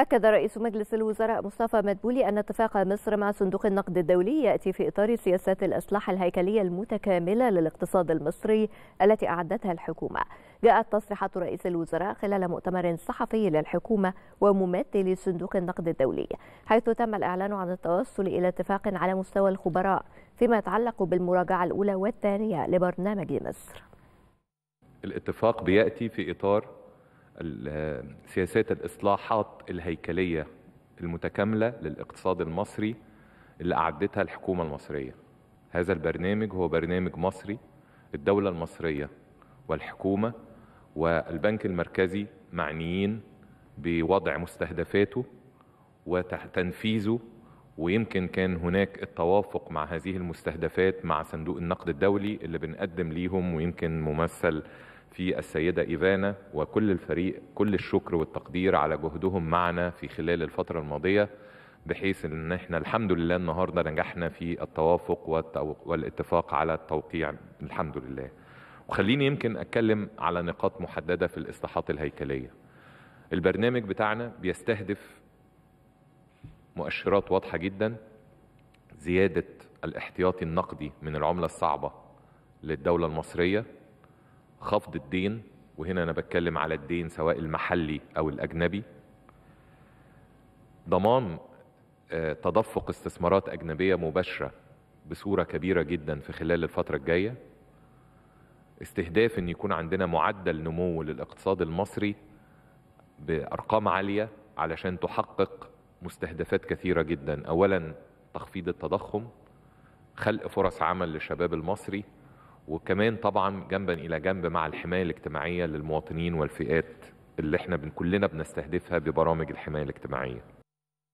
أكد رئيس مجلس الوزراء مصطفى مدبولي أن اتفاق مصر مع صندوق النقد الدولي يأتي في إطار سياسات الأسلحة الهيكلية المتكاملة للاقتصاد المصري التي أعدتها الحكومة. جاءت تصريحات رئيس الوزراء خلال مؤتمر صحفي للحكومة وممثلي صندوق النقد الدولي، حيث تم الإعلان عن التوصل إلى اتفاق على مستوى الخبراء فيما يتعلق بالمراجعة الأولى والثانية لبرنامج مصر. الاتفاق بيأتي في إطار سياسات الإصلاحات الهيكلية المتكاملة للاقتصاد المصري اللي أعدتها الحكومة المصرية. هذا البرنامج هو برنامج مصري، الدولة المصرية والحكومة والبنك المركزي معنيين بوضع مستهدفاته وتنفيذه، ويمكن كان هناك التوافق مع هذه المستهدفات مع صندوق النقد الدولي اللي بنقدم ليهم، ويمكن ممثل في السيدة إيفانا وكل الفريق كل الشكر والتقدير على جهدهم معنا في خلال الفترة الماضية، بحيث ان احنا الحمد لله النهاردة نجحنا في التوافق والاتفاق على التوقيع الحمد لله. وخليني يمكن أتكلم على نقاط محددة في الإصلاحات الهيكلية. البرنامج بتاعنا بيستهدف مؤشرات واضحة جدا: زيادة الاحتياطي النقدي من العملة الصعبة للدولة المصرية، خفض الدين، وهنا أنا بتكلم على الدين سواء المحلي أو الأجنبي، ضمان تدفق استثمارات أجنبية مباشرة بصورة كبيرة جدا في خلال الفترة الجاية، استهداف أن يكون عندنا معدل نمو للاقتصاد المصري بأرقام عالية علشان تحقق مستهدفات كثيرة جدا. أولا تخفيض التضخم، خلق فرص عمل للشباب المصري، وكمان طبعا جنبا إلى جنب مع الحماية الاجتماعية للمواطنين والفئات اللي احنا كلنا بنستهدفها ببرامج الحماية الاجتماعية.